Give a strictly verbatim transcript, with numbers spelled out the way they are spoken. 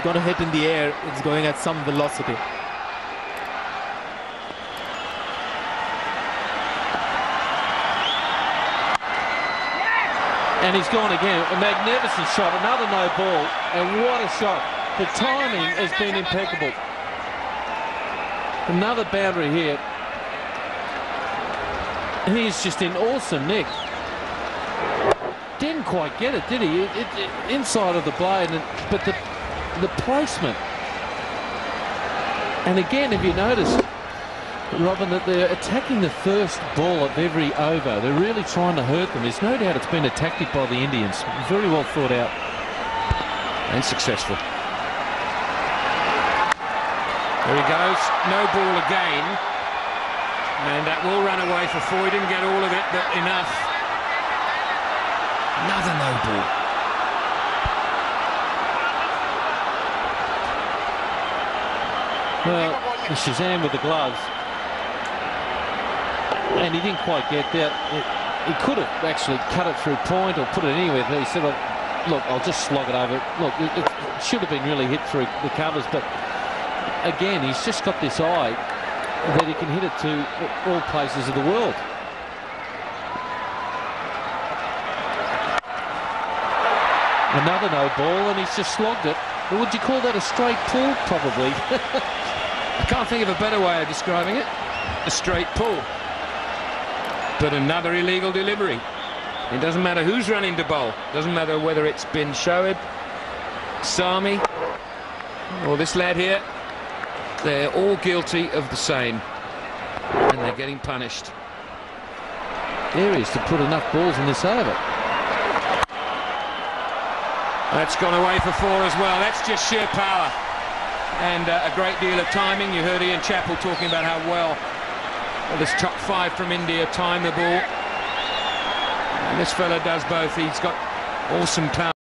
it's going to hit in the air, it's going at some velocity. And he's gone again, a magnificent shot, another no ball, and what a shot. The timing has been impeccable. Another boundary here. He is just in awesome nick. Didn't quite get it, did he? It, it, it, inside of the blade, and, but the, the placement. And again, if you notice, Robin, that they're attacking the first ball of every over. They're really trying to hurt them. There's no doubt it's been a tactic by the Indians. Very well thought out. And successful. There he goes. No ball again. And that will run away for four. He didn't get all of it, but enough. Another no ball. Well, the Shazam with the gloves. And he didn't quite get there. He could have actually cut it through point or put it anywhere. He said, well, look, I'll just slog it over. Look, it, it should have been really hit through the covers. But again, he's just got this eye that he can hit it to all places of the world. Another no ball, and he's just slogged it. Well, would you call that a straight pull? Probably. I can't think of a better way of describing it. A straight pull. But another illegal delivery. It doesn't matter who's running the ball. Doesn't matter whether it's been Shoaib, Sami, or this lad here. They're all guilty of the same. And they're getting punished. There is to put enough balls in this over. That's gone away for four as well. That's just sheer power. And uh, a great deal of timing. You heard Ian Chappell talking about how well this top five from India timed the ball. And this fella does both. He's got awesome power.